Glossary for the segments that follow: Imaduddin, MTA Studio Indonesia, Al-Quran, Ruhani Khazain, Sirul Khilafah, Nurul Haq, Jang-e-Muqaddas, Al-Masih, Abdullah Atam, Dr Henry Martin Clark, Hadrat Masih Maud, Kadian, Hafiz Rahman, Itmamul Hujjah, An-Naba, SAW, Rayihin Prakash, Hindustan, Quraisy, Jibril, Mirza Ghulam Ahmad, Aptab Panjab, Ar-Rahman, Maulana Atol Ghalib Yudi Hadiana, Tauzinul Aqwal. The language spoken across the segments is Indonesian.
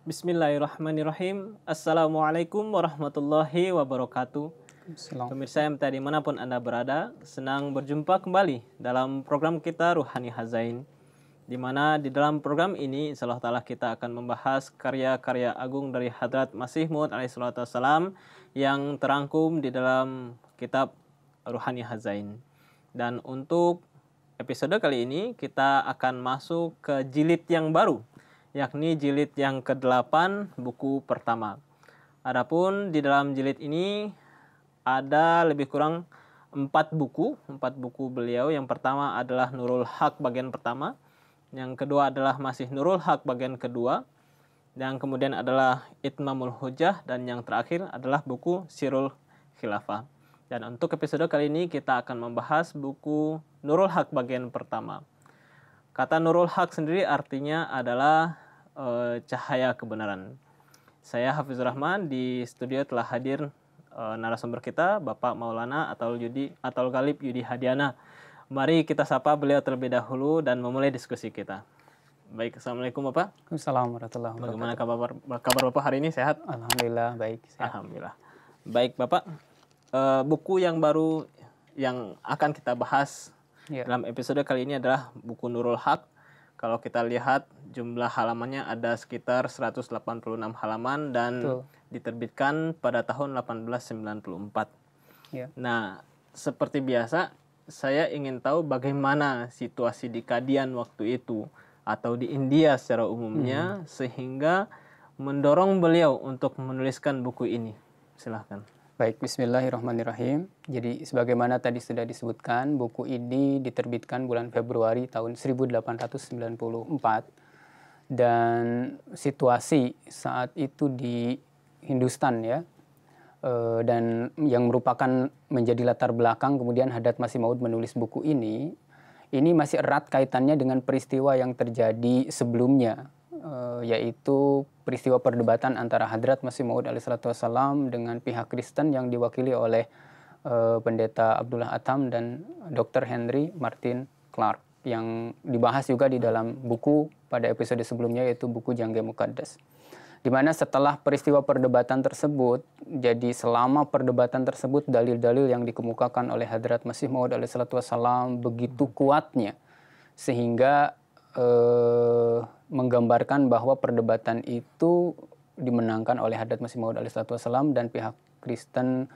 Bismillahirrahmanirrahim. Assalamualaikum warahmatullahi wabarakatuh. Pemirsa yang tadi manapun Anda berada, senang berjumpa kembali dalam program kita Ruhani Khazain, di mana di dalam program ini insyaallah taala kita akan membahas karya-karya agung dari Hadrat Masih Maud alaihissalatu wassalam yang terangkum di dalam kitab Ruhani Khazain. Dan untuk episode kali ini kita akan masuk ke jilid yang baru, yakni jilid yang ke-8 buku pertama. Adapun di dalam jilid ini ada lebih kurang 4 buku beliau. Yang pertama adalah Nurul Haq bagian pertama, yang kedua adalah Masih Nurul Haq bagian kedua, yang kemudian adalah Itmamul Hujjah, dan yang terakhir adalah buku Sirul Khilafah. Dan untuk episode kali ini kita akan membahas buku Nurul Haq bagian pertama. Kata Nurul Haq sendiri artinya adalah cahaya kebenaran. Saya Hafiz Rahman, di studio telah hadir narasumber kita Bapak Maulana Atol Ghalib Yudi Hadiana. Mari kita sapa beliau terlebih dahulu dan memulai diskusi kita. Baik, Assalamualaikum Bapak. Assalamualaikum warahmatullahi wabarakatuh. Bagaimana kabar Bapak hari ini, sehat? Alhamdulillah baik. Sehat. Alhamdulillah. Baik Bapak, buku yang baru yang akan kita bahas dalam episode kali ini adalah buku Nurul Haq. Kalau kita lihat jumlah halamannya ada sekitar 186 halaman dan diterbitkan pada tahun 1894. Nah, seperti biasa saya ingin tahu bagaimana situasi di Kadian waktu itu atau di India secara umumnya sehingga mendorong beliau untuk menuliskan buku ini. Silahkan. Baik, bismillahirrahmanirrahim. Jadi sebagaimana tadi sudah disebutkan, buku ini diterbitkan bulan Februari tahun 1894. Dan situasi saat itu di Hindustan ya, dan yang merupakan menjadi latar belakang kemudian Hadrat Masih Maud menulis buku ini masih erat kaitannya dengan peristiwa yang terjadi sebelumnya, yaitu peristiwa perdebatan antara Hadrat Masih Maud alaihissalatu wassalam dengan pihak Kristen yang diwakili oleh pendeta Abdullah Atam dan Dr Henry Martin Clark, yang dibahas juga di dalam buku pada episode sebelumnya, yaitu buku Jang-e-Muqaddas. Dimana setelah peristiwa perdebatan tersebut, jadi selama perdebatan tersebut dalil-dalil yang dikemukakan oleh Hadrat Masih Maud alaihissalatu wassalam begitu kuatnya sehingga menggambarkan bahwa perdebatan itu dimenangkan oleh Hadrat Masih Maud alaihissalatu wassalam dan pihak Kristen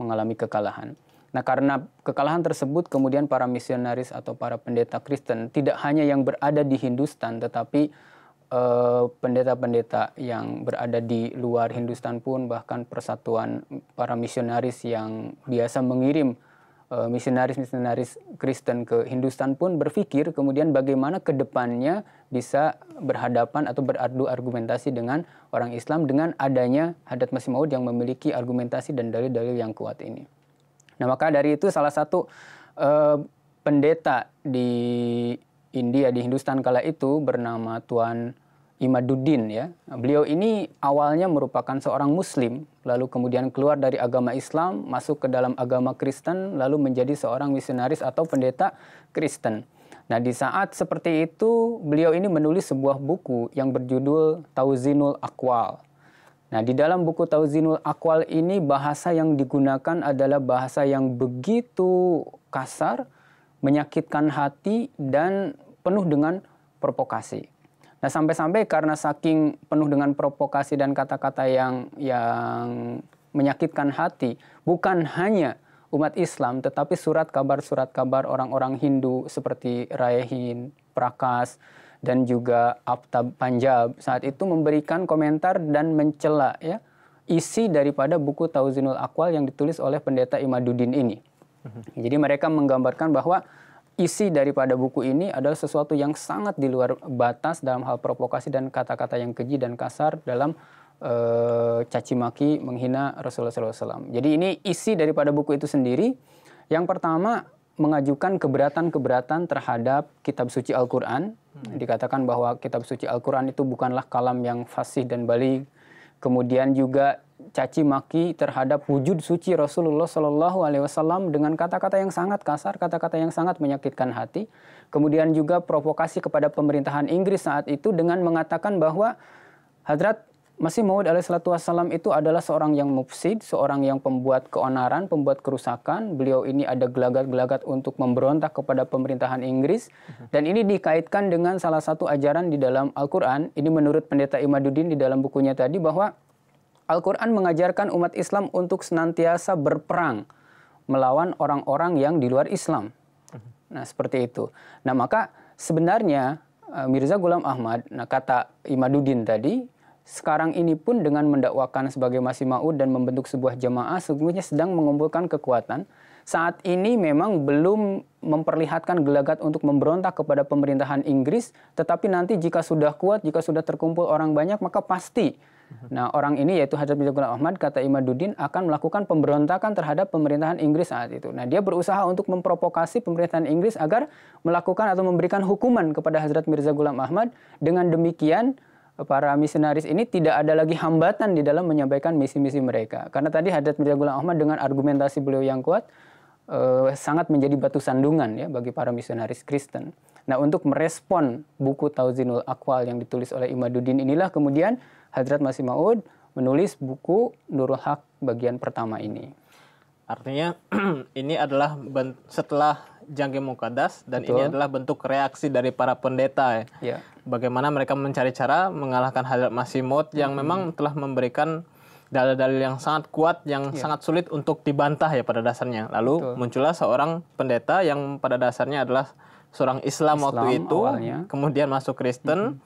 mengalami kekalahan. Nah, karena kekalahan tersebut kemudian para misionaris atau para pendeta Kristen tidak hanya yang berada di Hindustan, tetapi pendeta-pendeta yang berada di luar Hindustan pun, bahkan persatuan para misionaris yang biasa mengirim misionaris-misionaris Kristen ke Hindustan pun berpikir kemudian bagaimana ke depannya bisa berhadapan atau beradu argumentasi dengan orang Islam dengan adanya Hadrat Masih Maud yang memiliki argumentasi dan dalil-dalil yang kuat ini. Nah, maka dari itu salah satu pendeta di India, di Hindustan kala itu bernama Tuan Imaduddin ya. Beliau ini awalnya merupakan seorang Muslim, lalu kemudian keluar dari agama Islam, masuk ke dalam agama Kristen, lalu menjadi seorang misionaris atau pendeta Kristen. Nah, di saat seperti itu beliau ini menulis sebuah buku yang berjudul Tauzinul Aqwal. Nah, di dalam buku Tauzinul Aqwal ini bahasa yang digunakan adalah bahasa yang begitu kasar, menyakitkan hati, dan penuh dengan provokasi. Nah, sampai-sampai karena saking penuh dengan provokasi dan kata-kata yang menyakitkan hati, bukan hanya umat Islam tetapi surat kabar orang-orang Hindu seperti Rayihin Prakash dan juga Aptab Panjab saat itu memberikan komentar dan mencela ya isi daripada buku Tauzinul Aqwal yang ditulis oleh pendeta Imaduddin ini. Jadi mereka menggambarkan bahwa isi daripada buku ini adalah sesuatu yang sangat di luar batas dalam hal provokasi dan kata-kata yang keji dan kasar dalam caci maki menghina Rasulullah SAW. Jadi ini isi daripada buku itu sendiri. Yang pertama mengajukan keberatan-keberatan terhadap kitab suci Al-Quran. Dikatakan bahwa kitab suci Al-Quran itu bukanlah kalam yang fasih dan baligh. Kemudian juga caci maki terhadap wujud suci Rasulullah Shallallahu Alaihi Wasallam dengan kata-kata yang sangat kasar, kata-kata yang sangat menyakitkan hati. Kemudian juga provokasi kepada pemerintahan Inggris saat itu dengan mengatakan bahwa Hadrat Masih Maud alaihissalatu wassalam itu adalah seorang yang mufsid, seorang yang pembuat keonaran, pembuat kerusakan. Beliau ini ada gelagat-gelagat untuk memberontak kepada pemerintahan Inggris. Dan ini dikaitkan dengan salah satu ajaran di dalam Al-Quran. Ini menurut pendeta Imaduddin di dalam bukunya tadi bahwa Al-Quran mengajarkan umat Islam untuk senantiasa berperang melawan orang-orang yang di luar Islam. Nah seperti itu. Nah maka sebenarnya Mirza Ghulam Ahmad, nah kata Imaduddin tadi, sekarang ini pun dengan mendakwakan sebagai Masih Maud dan membentuk sebuah jamaah, sesungguhnya sedang mengumpulkan kekuatan. Saat ini memang belum memperlihatkan gelagat untuk memberontak kepada pemerintahan Inggris, tetapi nanti jika sudah kuat, jika sudah terkumpul orang banyak, maka pasti. Nah orang ini yaitu Hadrat Masih Maud Ahmad, kata Imaduddin, akan melakukan pemberontakan terhadap pemerintahan Inggris saat itu. Nah dia berusaha untuk memprovokasi pemerintahan Inggris agar melakukan atau memberikan hukuman kepada Hadrat Mirza Ghulam Ahmad. Dengan demikian para misionaris ini tidak ada lagi hambatan di dalam menyampaikan misi-misi mereka. Karena tadi Hadrat Mirza Ghulam Ahmad dengan argumentasi beliau yang kuat sangat menjadi batu sandungan ya bagi para misionaris Kristen. Nah untuk merespon buku Tauzinul Aqwal yang ditulis oleh Imaduddin inilah kemudian Hadrat Masih Maud menulis buku Nurul Haq bagian pertama ini. Artinya ini adalah setelah Jang-e-Muqaddas dan betul. Ini adalah bentuk reaksi dari para pendeta ya. Bagaimana mereka mencari cara mengalahkan Hadrat Masih Maud yang memang telah memberikan dalil-dalil yang sangat kuat yang sangat sulit untuk dibantah ya pada dasarnya. Lalu muncullah seorang pendeta yang pada dasarnya adalah seorang Islam waktu itu awalnya. Kemudian masuk Kristen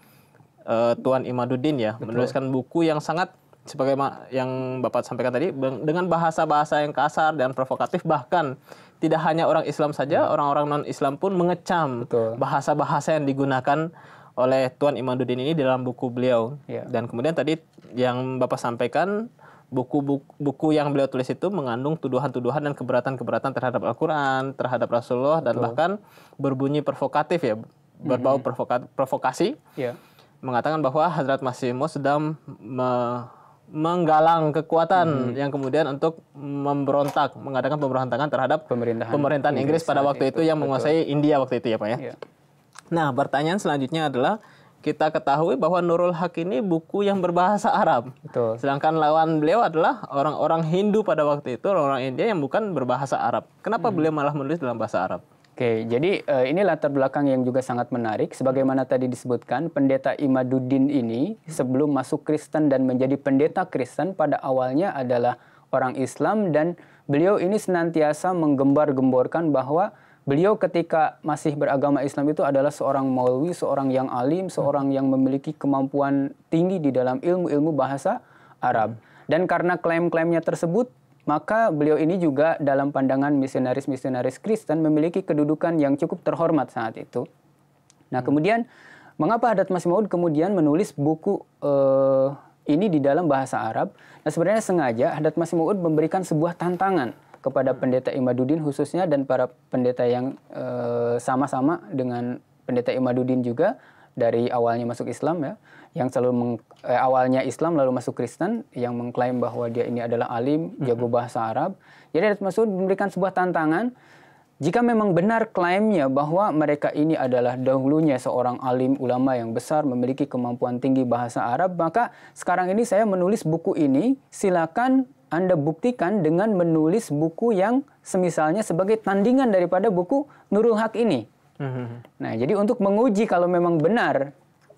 Tuan Imaduddin ya menuliskan buku yang sangat sebagaimana yang Bapak sampaikan tadi dengan bahasa-bahasa yang kasar dan provokatif, bahkan tidak hanya orang Islam saja, orang-orang non-Islam pun mengecam bahasa-bahasa yang digunakan oleh Tuan Imaduddin ini dalam buku beliau. Dan kemudian tadi yang Bapak sampaikan buku-buku yang beliau tulis itu mengandung tuduhan-tuduhan dan keberatan-keberatan terhadap Al-Quran, terhadap Rasulullah dan bahkan berbunyi provokatif ya, berbau provokasi mengatakan bahwa Hadrat Masih Maud sedang menggalang kekuatan yang kemudian untuk memberontak, mengadakan pemberontakan terhadap pemerintahan Inggris pada waktu itu yang menguasai India waktu itu ya Pak ya. Nah pertanyaan selanjutnya adalah kita ketahui bahwa Nurul Haq ini buku yang berbahasa Arab. Sedangkan lawan beliau adalah orang-orang Hindu pada waktu itu, orang-orang India yang bukan berbahasa Arab. Kenapa beliau malah menulis dalam bahasa Arab? Oke, jadi ini latar belakang yang juga sangat menarik. Sebagaimana tadi disebutkan, pendeta Imaduddin ini sebelum masuk Kristen dan menjadi pendeta Kristen pada awalnya adalah orang Islam. Dan beliau ini senantiasa menggembar-gemborkan bahwa beliau ketika masih beragama Islam itu adalah seorang maulwi, seorang yang alim, seorang yang memiliki kemampuan tinggi di dalam ilmu-ilmu bahasa Arab. Dan karena klaim-klaimnya tersebut, maka beliau ini juga dalam pandangan misionaris-misionaris Kristen memiliki kedudukan yang cukup terhormat saat itu. Nah kemudian mengapa Hadrat Masih Maud kemudian menulis buku ini di dalam bahasa Arab? Nah sebenarnya sengaja Hadrat Masih Maud memberikan sebuah tantangan kepada pendeta Imaduddin khususnya dan para pendeta yang sama-sama dengan pendeta Imaduddin juga dari awalnya masuk Islam ya. Yang selalu awalnya Islam lalu masuk Kristen, yang mengklaim bahwa dia ini adalah alim, jago bahasa Arab. Jadi Hadrat Masih Maud memberikan sebuah tantangan, jika memang benar klaimnya bahwa mereka ini adalah dahulunya seorang alim ulama yang besar, memiliki kemampuan tinggi bahasa Arab, maka sekarang ini saya menulis buku ini, silakan Anda buktikan dengan menulis buku yang semisalnya sebagai tandingan daripada buku Nurul Haq ini. Nah jadi untuk menguji kalau memang benar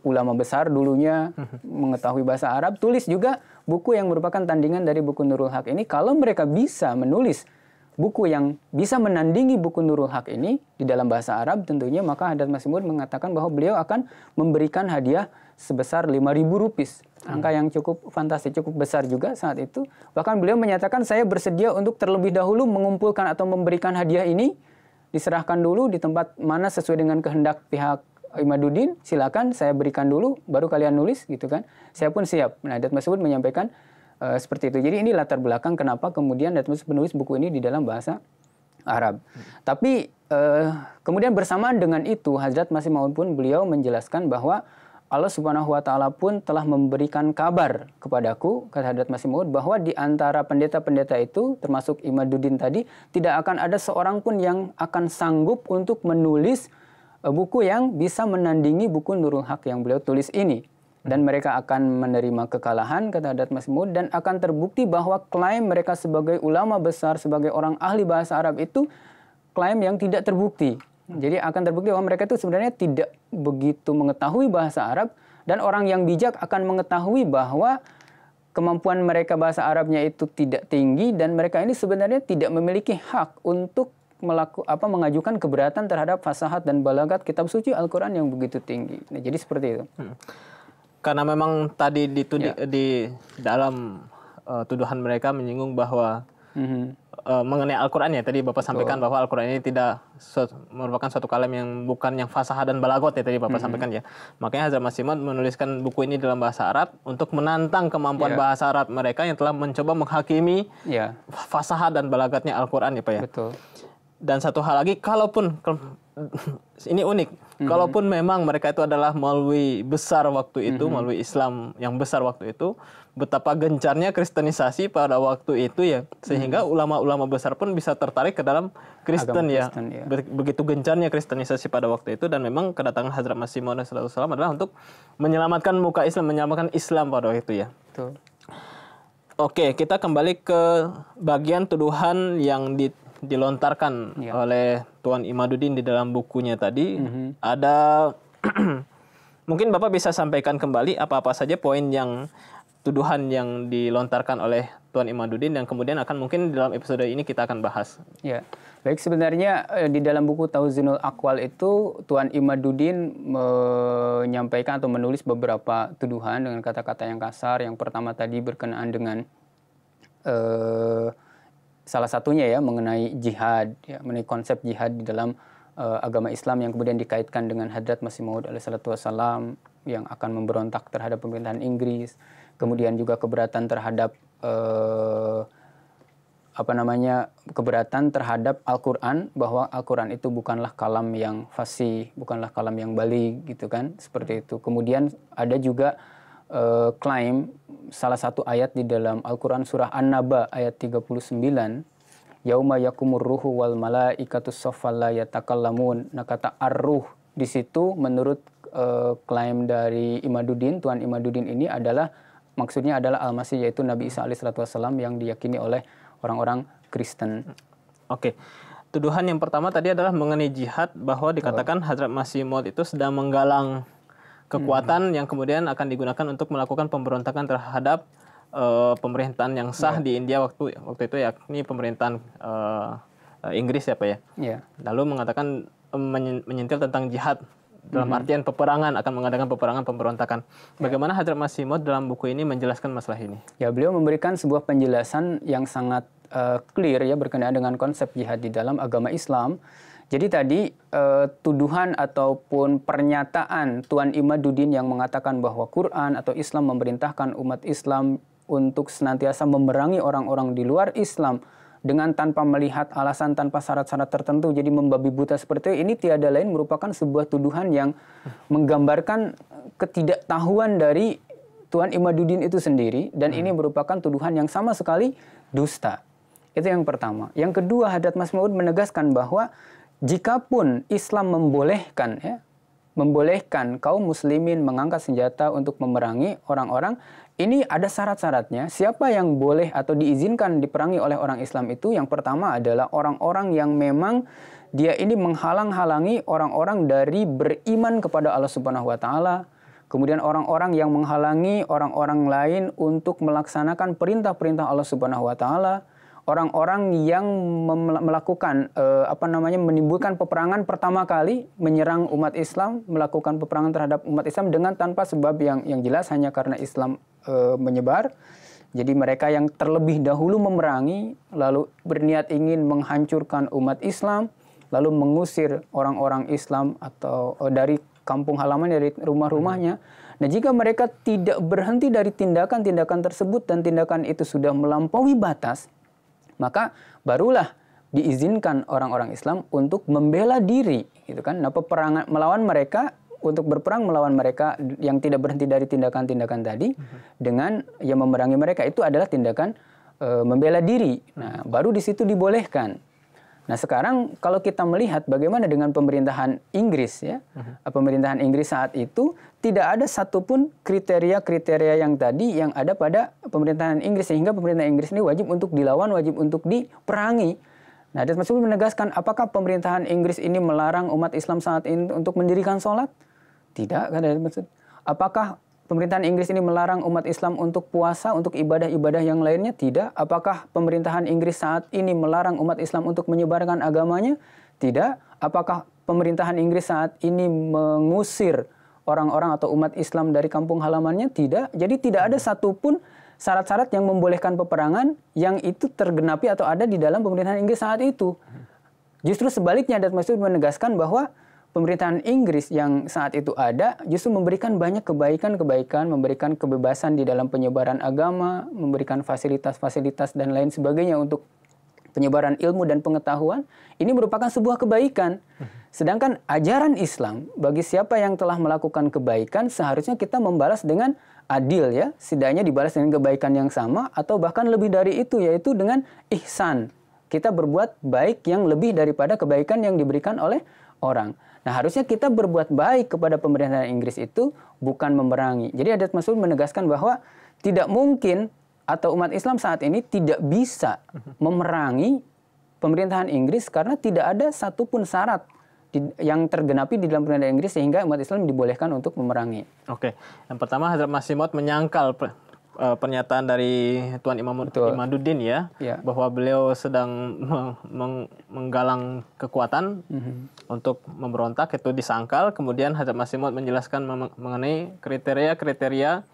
ulama besar dulunya mengetahui bahasa Arab, tulis juga buku yang merupakan tandingan dari buku Nurul Haq ini. Kalau mereka bisa menulis buku yang bisa menandingi buku Nurul Haq ini di dalam bahasa Arab tentunya, maka Hadrat Masih Maud mengatakan bahwa beliau akan memberikan hadiah sebesar 5.000 rupiah. Angka yang cukup fantastis, cukup besar juga saat itu. Bahkan beliau menyatakan saya bersedia untuk terlebih dahulu mengumpulkan atau memberikan hadiah ini, diserahkan dulu di tempat mana sesuai dengan kehendak pihak Imaduddin, silakan saya berikan dulu, baru kalian nulis gitu kan. Saya pun siap. Nah, Hadrat Masih Maud menyampaikan seperti itu. Jadi ini latar belakang kenapa kemudian Hadrat Masih Maud menulis buku ini di dalam bahasa Arab. Tapi kemudian bersamaan dengan itu, Hadrat Masih Maud pun beliau menjelaskan bahwa Allah Subhanahu wa Ta'ala pun telah memberikan kabar kepadaku, kata Hadrat Masih Maud, bahwa di antara pendeta-pendeta itu, termasuk Imaduddin tadi, tidak akan ada seorang pun yang akan sanggup untuk menulis buku yang bisa menandingi buku Nurul Haq yang beliau tulis ini. Dan mereka akan menerima kekalahan, kata Hadrat Masih Maud, dan akan terbukti bahwa klaim mereka sebagai ulama besar, sebagai orang ahli bahasa Arab itu klaim yang tidak terbukti. Jadi akan terbukti bahwa mereka itu sebenarnya tidak begitu mengetahui bahasa Arab, dan orang yang bijak akan mengetahui bahwa kemampuan mereka bahasa Arabnya itu tidak tinggi, dan mereka ini sebenarnya tidak memiliki hak untuk mengajukan keberatan terhadap fasahat dan balagat kitab suci Al-Quran yang begitu tinggi. Nah, jadi seperti itu. Karena memang tadi di dalam tuduhan mereka menyinggung bahwa mengenai Al-Quran, ya tadi Bapak sampaikan bahwa Al-Quran ini tidak merupakan suatu kalam yang bukan yang fasahah dan balaghat, ya tadi Bapak sampaikan ya. Makanya Hadrat Masih Maud menuliskan buku ini dalam bahasa Arab untuk menantang kemampuan bahasa Arab mereka yang telah mencoba menghakimi fasahah dan balagatnya Al-Quran, ya Pak ya. Betul. Dan satu hal lagi, kalaupun ini unik, kalaupun memang mereka itu adalah Maulwi besar waktu itu, Maulwi Islam yang besar waktu itu, betapa gencarnya Kristenisasi pada waktu itu ya, sehingga ulama-ulama besar pun bisa tertarik ke dalam Kristen ya. Begitu gencarnya Kristenisasi pada waktu itu, dan memang kedatangan Hadrat Masih Maud SAW adalah untuk menyelamatkan muka Islam, menyelamatkan Islam pada waktu itu ya. Betul. Oke, kita kembali ke bagian tuduhan yang dilontarkan oleh Tuan Imaduddin di dalam bukunya tadi. Ada mungkin Bapak bisa sampaikan kembali apa-apa saja poin yang tuduhan yang dilontarkan oleh Tuan Imaduddin yang kemudian akan mungkin dalam episode ini kita akan bahas. Ya. Baik, sebenarnya di dalam buku Tauzinul Aqwal itu Tuan Imaduddin menyampaikan atau menulis beberapa tuduhan dengan kata-kata yang kasar. Yang pertama tadi berkenaan dengan salah satunya ya mengenai jihad, ya, mengenai konsep jihad di dalam agama Islam yang kemudian dikaitkan dengan Hadrat Masih Maud alaihissalam yang akan memberontak terhadap pemerintahan Inggris, kemudian juga keberatan terhadap keberatan terhadap Al-Quran, bahwa Al-Quran itu bukanlah kalam yang fasih, bukanlah kalam yang baligh gitu kan, seperti itu. Kemudian ada juga klaim salah satu ayat di dalam Al-Quran surah An-Naba ayat 39, yauma yakumur ruhu wal malaikatus saffal la yatakallamun. Nah, kata ar-ruh di situ menurut klaim dari Imaduddin, Tuan Imaduddin ini adalah maksudnya adalah Al-Masih, yaitu Nabi Isa alaihissalam yang diyakini oleh orang-orang Kristen. Oke. Tuduhan yang pertama tadi adalah mengenai jihad, bahwa dikatakan Hadrat Masih Maud itu sedang menggalang kekuatan yang kemudian akan digunakan untuk melakukan pemberontakan terhadap pemerintahan yang sah di India waktu itu, yakni pemerintahan Inggris ya Pak ya. Lalu mengatakan menyentil tentang jihad dalam artian peperangan, akan mengadakan peperangan pemberontakan. Bagaimana Hadrat Masih Maud dalam buku ini menjelaskan masalah ini? Ya, beliau memberikan sebuah penjelasan yang sangat clear ya berkenaan dengan konsep jihad di dalam agama Islam. Jadi tadi tuduhan ataupun pernyataan Tuan Imaduddin yang mengatakan bahwa Quran atau Islam memerintahkan umat Islam untuk senantiasa memerangi orang-orang di luar Islam dengan tanpa melihat alasan, tanpa syarat-syarat tertentu, jadi membabi buta seperti itu, ini tiada lain merupakan sebuah tuduhan yang menggambarkan ketidaktahuan dari Tuan Imaduddin itu sendiri, dan ini merupakan tuduhan yang sama sekali dusta. Itu yang pertama. Yang kedua, Hadrat Masih Maud menegaskan bahwa jikapun Islam membolehkan membolehkan kaum muslimin mengangkat senjata untuk memerangi orang-orang, ini ada syarat-syaratnya. Siapa yang boleh atau diizinkan diperangi oleh orang Islam itu? Yang pertama adalah orang-orang yang memang dia ini menghalang-halangi orang-orang dari beriman kepada Allah Subhanahu wa taala. Kemudian orang-orang yang menghalangi orang-orang lain untuk melaksanakan perintah-perintah Allah Subhanahu wa taala. Orang-orang yang melakukan menimbulkan peperangan pertama kali, menyerang umat Islam, melakukan peperangan terhadap umat Islam dengan tanpa sebab yang jelas, hanya karena Islam menyebar. Jadi mereka yang terlebih dahulu memerangi, lalu berniat ingin menghancurkan umat Islam, lalu mengusir orang-orang Islam atau dari kampung halaman, dari rumah-rumahnya. Nah, jika mereka tidak berhenti dari tindakan-tindakan tersebut dan tindakan itu sudah melampaui batas, maka barulah diizinkan orang-orang Islam untuk membela diri, gitu kan? Nah, peperangan melawan mereka, untuk berperang melawan mereka yang tidak berhenti dari tindakan-tindakan tadi dengan yang memerangi mereka itu adalah tindakan membela diri. Nah, baru di situ dibolehkan. Nah sekarang kalau kita melihat bagaimana dengan pemerintahan Inggris ya, pemerintahan Inggris saat itu tidak ada satupun kriteria-kriteria yang tadi yang ada pada pemerintahan Inggris, sehingga pemerintahan Inggris ini wajib untuk dilawan, wajib untuk diperangi. Nah, Hadrat Masih Maud menegaskan, apakah pemerintahan Inggris ini melarang umat Islam saat ini untuk mendirikan sholat? Tidak, kan Hadrat Masih Maud. Apakah pemerintahan Inggris ini melarang umat Islam untuk puasa, untuk ibadah-ibadah yang lainnya? Tidak. Apakah pemerintahan Inggris saat ini melarang umat Islam untuk menyebarkan agamanya? Tidak. Apakah pemerintahan Inggris saat ini mengusir orang-orang atau umat Islam dari kampung halamannya? Tidak. Jadi tidak ada satupun syarat-syarat yang membolehkan peperangan yang itu tergenapi atau ada di dalam pemerintahan Inggris saat itu. Justru sebaliknya, Hadrat Masih Maud menegaskan bahwa pemerintahan Inggris yang saat itu ada justru memberikan banyak kebaikan-kebaikan, memberikan kebebasan di dalam penyebaran agama, memberikan fasilitas-fasilitas dan lain sebagainya untuk penyebaran ilmu dan pengetahuan. Ini merupakan sebuah kebaikan. Sedangkan ajaran Islam, bagi siapa yang telah melakukan kebaikan, seharusnya kita membalas dengan adil ya, setidaknya dibalas dengan kebaikan yang sama atau bahkan lebih dari itu, yaitu dengan ihsan. Kita berbuat baik yang lebih daripada kebaikan yang diberikan oleh orang. Nah, harusnya kita berbuat baik kepada pemerintahan Inggris itu, bukan memerangi. Jadi Hadrat Masih Maud menegaskan bahwa tidak mungkin atau umat Islam saat ini tidak bisa memerangi pemerintahan Inggris karena tidak ada satupun syarat yang tergenapi di dalam pemerintahan Inggris sehingga umat Islam dibolehkan untuk memerangi. Oke, yang pertama Hadrat Masih Maud menyangkal pernyataan dari Tuan Imaduddin ya, bahwa beliau sedang menggalang kekuatan untuk memberontak, itu disangkal. Kemudian Hadrat Masih Maud menjelaskan mengenai kriteria-kriteria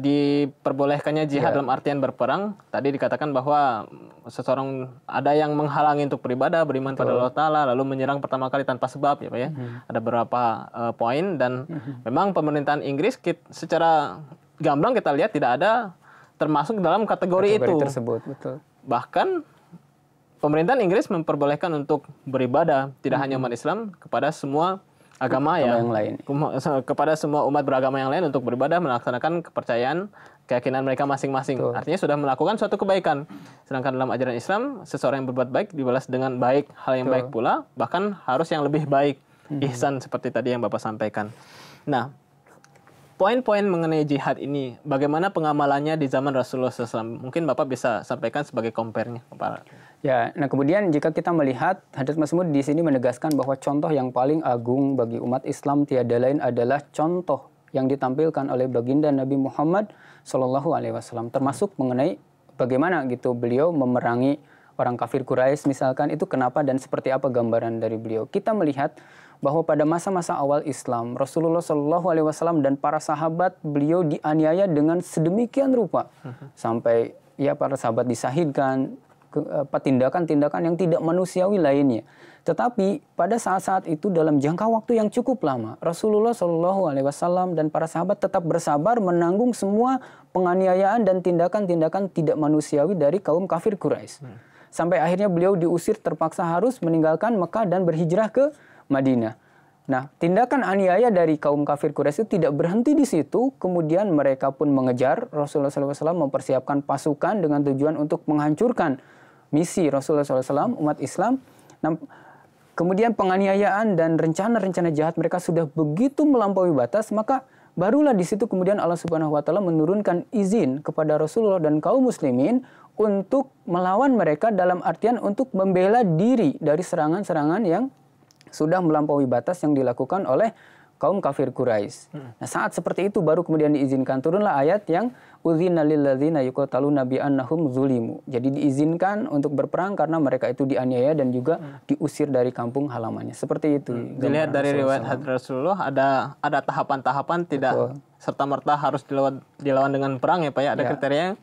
diperbolehkannya jihad dalam artian berperang. Tadi dikatakan bahwa seseorang ada yang menghalangi untuk beribadah, beriman pada Allah Ta'ala, lalu menyerang pertama kali tanpa sebab ya Pak ya. Ada beberapa poin dan memang pemerintahan Inggris secara gamblang kita lihat tidak ada termasuk dalam kategori itu tersebut, betul. Bahkan pemerintahan Inggris memperbolehkan untuk beribadah tidak hanya umat Islam, kepada semua agama yang lain, kepada semua umat beragama yang lain untuk beribadah, melaksanakan kepercayaan keyakinan mereka masing-masing. Artinya sudah melakukan suatu kebaikan. Sedangkan dalam ajaran Islam, seseorang yang berbuat baik dibalas dengan baik, hal yang baik pula, bahkan harus yang lebih baik, ihsan seperti tadi yang Bapak sampaikan. Nah, poin-poin mengenai jihad ini, bagaimana pengamalannya di zaman Rasulullah SAW? Mungkin Bapak bisa sampaikan sebagai compare-nya. Ya, nah kemudian jika kita melihat, Hadrat Masih Maud di sini menegaskan bahwa contoh yang paling agung bagi umat Islam tiada lain adalah contoh yang ditampilkan oleh baginda Nabi Muhammad SAW. Termasuk mengenai bagaimana gitu beliau memerangi orang kafir Quraisy misalkan, itu kenapa dan seperti apa gambaran dari beliau. Kita melihat bahwa pada masa-masa awal Islam, Rasulullah SAW dan para sahabat beliau dianiaya dengan sedemikian rupa sampai ya para sahabat disahidkan, tindakan-tindakan yang tidak manusiawi lainnya. Tetapi pada saat-saat itu dalam jangka waktu yang cukup lama, Rasulullah SAW dan para sahabat tetap bersabar menanggung semua penganiayaan dan tindakan-tindakan tidak manusiawi dari kaum kafir Quraisy. Sampai akhirnya beliau diusir, terpaksa harus meninggalkan Mekah dan berhijrah ke Madinah. Nah, tindakan aniaya dari kaum kafir Quraisy itu tidak berhenti di situ. Kemudian mereka pun mengejar Rasulullah SAW, mempersiapkan pasukan dengan tujuan untuk menghancurkan misi Rasulullah SAW, umat Islam. Nah, kemudian penganiayaan dan rencana-rencana jahat mereka sudah begitu melampaui batas, maka barulah di situ kemudian Allah Subhanahu Wa Taala menurunkan izin kepada Rasulullah dan kaum muslimin untuk melawan mereka, dalam artian untuk membela diri dari serangan-serangan yang sudah melampaui batas yang dilakukan oleh kaum kafir Quraisy. Nah, saat seperti itu baru kemudian diizinkan turunlah ayat yang udzina lil ladzina yuqataluna bi annahum zulimu. Jadi diizinkan untuk berperang karena mereka itu dianiaya dan juga diusir dari kampung halamannya. Seperti itu. Dilihat dari riwayat hadis Rasulullah ada tahapan-tahapan, tidak serta-merta harus dilawan dengan perang ya Pak ya. Ada kriteria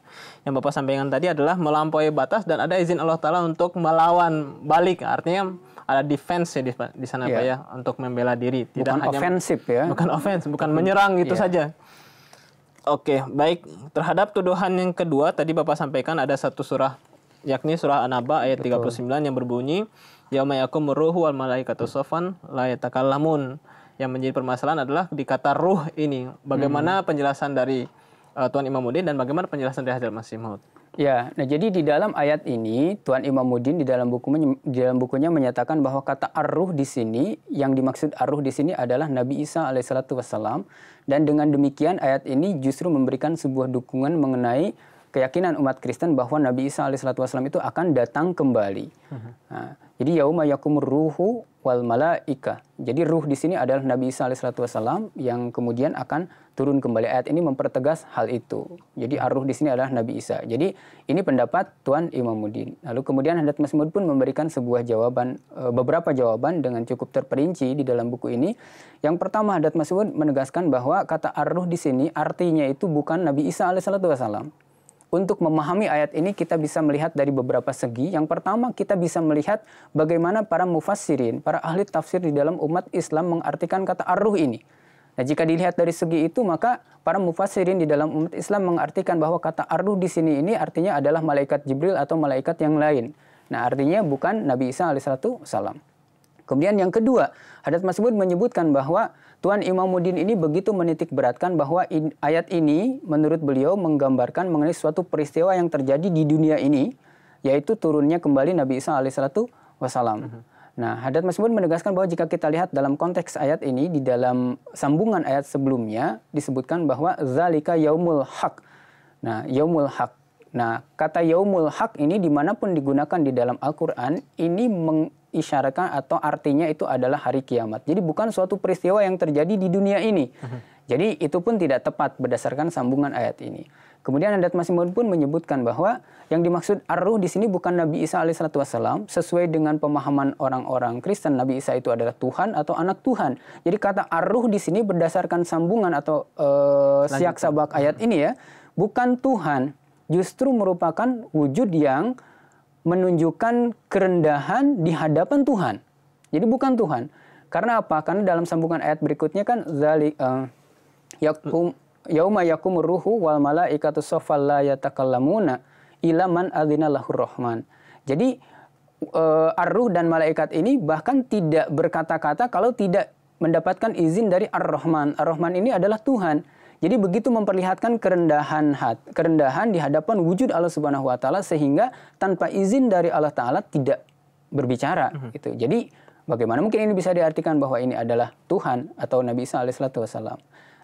yang Bapak sampaikan tadi adalah melampaui batas dan ada izin Allah Ta'ala untuk melawan balik. Artinya ada defense ya di sana Pak ya, untuk membela diri, tidak bukan hanya ofensif ya, bukan offense, bukan menyerang gitu saja. Oke, baik. Terhadap tuduhan yang kedua tadi Bapak sampaikan ada satu surah, yakni surah An-Naba ayat 39 yang berbunyi yauma yakumur ruhu wal malaikatu safan la yatakallamun. Yang menjadi permasalahan adalah di kata ruh ini. Bagaimana penjelasan dari Tuan Imamuddin dan bagaimana penjelasan dari Hadrat Masih Maud? Ya, nah jadi di dalam ayat ini Tuan Imamuddin di dalam bukunya menyatakan bahwa kata Ar-Ruh di sini, yang dimaksud Ar-Ruh di sini adalah Nabi Isa alaihissalatu wassalam, dan dengan demikian ayat ini justru memberikan sebuah dukungan mengenai keyakinan umat Kristen bahwa Nabi Isa alaihissalatu wassalam itu akan datang kembali. Nah, jadi yauma yakumur ruhu wal malaika. Jadi ruh di sini adalah Nabi Isa alaihissalatu wassalam yang kemudian akan turun kembali. Ayat ini mempertegas hal itu. Jadi Ar-Ruh di sini adalah Nabi Isa. Jadi ini pendapat Tuan Imamuddin. Lalu kemudian Hadrat Masih Maud pun memberikan sebuah jawaban, beberapa jawaban dengan cukup terperinci di dalam buku ini. Yang pertama, Hadrat Masih Maud menegaskan bahwa kata Ar-Ruh di sini artinya itu bukan Nabi Isa alaihissalatu wassalam. Untuk memahami ayat ini kita bisa melihat dari beberapa segi. Yang pertama, kita bisa melihat bagaimana para mufassirin, para ahli tafsir di dalam umat Islam mengartikan kata Ar-Ruh ini. Nah, jika dilihat dari segi itu, maka para mufassirin di dalam umat Islam mengartikan bahwa kata Ar-Ruh di sini ini artinya adalah malaikat Jibril atau malaikat yang lain. Nah, artinya bukan Nabi Isa alaihissalatu wassalam. Kemudian yang kedua, Hadrat Masih Maud menyebutkan bahwa Tuan Imamuddin ini begitu menitik beratkan bahwa ayat ini menurut beliau menggambarkan mengenai suatu peristiwa yang terjadi di dunia ini, yaitu turunnya kembali Nabi Isa alaihissalatu wassalam. Nah, Hadrat Masih Maud menegaskan bahwa jika kita lihat dalam konteks ayat ini, di dalam sambungan ayat sebelumnya disebutkan bahwa zalika yaumul haq. Nah, yaumul haq. Nah, kata yaumul haq ini dimanapun digunakan di dalam Al-Quran, ini mengisyaratkan atau artinya itu adalah hari kiamat. Jadi bukan suatu peristiwa yang terjadi di dunia ini. Jadi itu pun tidak tepat berdasarkan sambungan ayat ini. Kemudian Hadrat Masih Maud pun menyebutkan bahwa yang dimaksud Ar-Ruh di sini bukan Nabi Isa alaihissalatu wassalam. Sesuai dengan pemahaman orang-orang Kristen, Nabi Isa itu adalah Tuhan atau anak Tuhan. Jadi kata Ar-Ruh di sini berdasarkan sambungan atau siyak sabak ayat ini ya, bukan Tuhan, justru merupakan wujud yang menunjukkan kerendahan di hadapan Tuhan. Jadi bukan Tuhan. Karena apa? Karena dalam sambungan ayat berikutnya kan yauma yakumur ruhu wal malaikatu saffan la yatakallamuna ila man adzina lahur rahman. Jadi Ar-Ruh dan malaikat ini bahkan tidak berkata-kata kalau tidak mendapatkan izin dari Ar-Rahman. Ar-Rahman ini adalah Tuhan. Jadi begitu memperlihatkan kerendahan di hadapan wujud Allah Subhanahu wa taala, sehingga tanpa izin dari Allah taala tidak berbicara gitu. Jadi bagaimana mungkin ini bisa diartikan bahwa ini adalah Tuhan atau Nabi Isa alaihissalatu wassalam.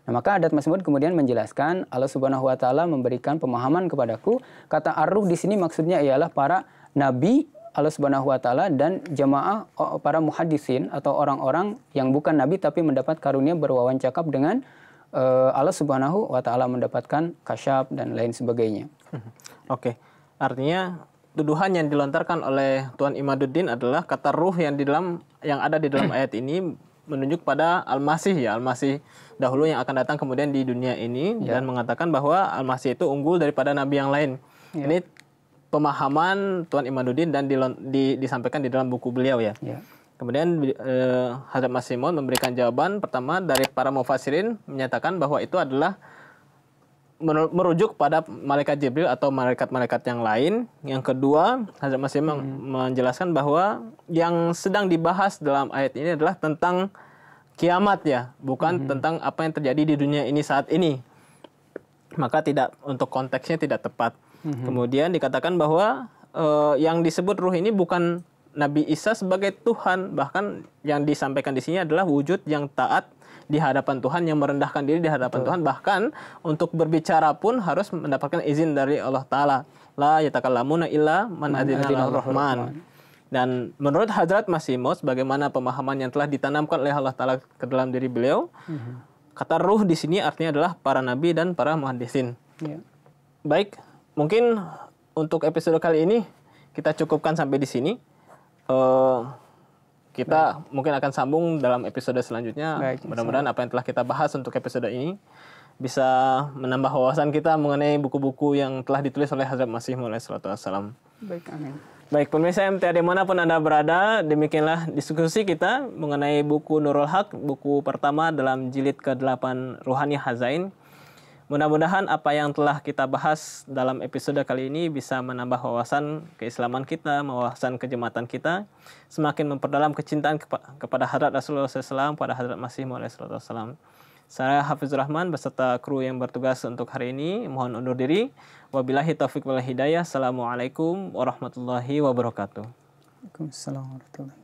Nah, maka Hadrat Masih Maud kemudian menjelaskan Allah Subhanahu wa taala memberikan pemahaman kepadaku, kata Ar-Ruh di sini maksudnya ialah para nabi Allah Subhanahu wa taala dan jamaah para muhaddisin atau orang-orang yang bukan nabi tapi mendapat karunia berwawancakap dengan Allah Subhanahu wa taala, mendapatkan kasyaf dan lain sebagainya. Oke. Artinya tuduhan yang dilontarkan oleh Tuan Imaduddin adalah kata ruh yang ada di dalam ayat ini menunjuk pada Al-Masih ya, Al-Masih dahulu yang akan datang kemudian di dunia ini, dan mengatakan bahwa Al-Masih itu unggul daripada nabi yang lain. Ini pemahaman Tuan Imaduddin dan disampaikan di dalam buku beliau ya. Kemudian Hadrat Masih Maud memberikan jawaban pertama dari para mufassirin, menyatakan bahwa itu adalah merujuk pada malaikat Jibril atau malaikat-malaikat yang lain. Yang kedua, Hadrat Masih Maud menjelaskan bahwa yang sedang dibahas dalam ayat ini adalah tentang kiamat ya, bukan tentang apa yang terjadi di dunia ini saat ini. Maka tidak, untuk konteksnya tidak tepat. Kemudian dikatakan bahwa yang disebut ruh ini bukan Nabi Isa sebagai Tuhan, bahkan yang disampaikan di sini adalah wujud yang taat di hadapan Tuhan, yang merendahkan diri di hadapan Tuhan, bahkan untuk berbicara pun harus mendapatkan izin dari Allah Ta'ala. La yatakallamuna illa man adzina lahur rahman. Dan menurut Hadrat Masih Maud, bagaimana pemahaman yang telah ditanamkan oleh Allah Ta'ala ke dalam diri beliau, kata ruh di sini artinya adalah para nabi dan para muhaddisin. Baik, mungkin untuk episode kali ini kita cukupkan sampai di sini. Kita mungkin akan sambung dalam episode selanjutnya. Mudah-mudahan apa yang telah kita bahas untuk episode ini bisa menambah wawasan kita mengenai buku-buku yang telah ditulis oleh Hadrat Masih Maud alaihissalatu wassalam. Baik, amin. Baik, pemirsa MTA dimanapun Anda berada, demikianlah diskusi kita mengenai buku Nurul Haq, buku pertama dalam jilid ke-8 Ruhani Khazain. Mudah-mudahan apa yang telah kita bahas dalam episode kali ini bisa menambah wawasan keislaman kita, wawasan kejemaatan kita, semakin memperdalam kecintaan kepada Hadrat Rasulullah SAW, pada Hadrat Masih Maud alaihissalatu wassalam. Saya Hafiz Rahman beserta kru yang bertugas untuk hari ini mohon undur diri. Wabillahi taufiq wal hidayah. Assalamualaikum warahmatullahi wabarakatuh. Waalaikumsalam warahmatullahi wabarakatuh.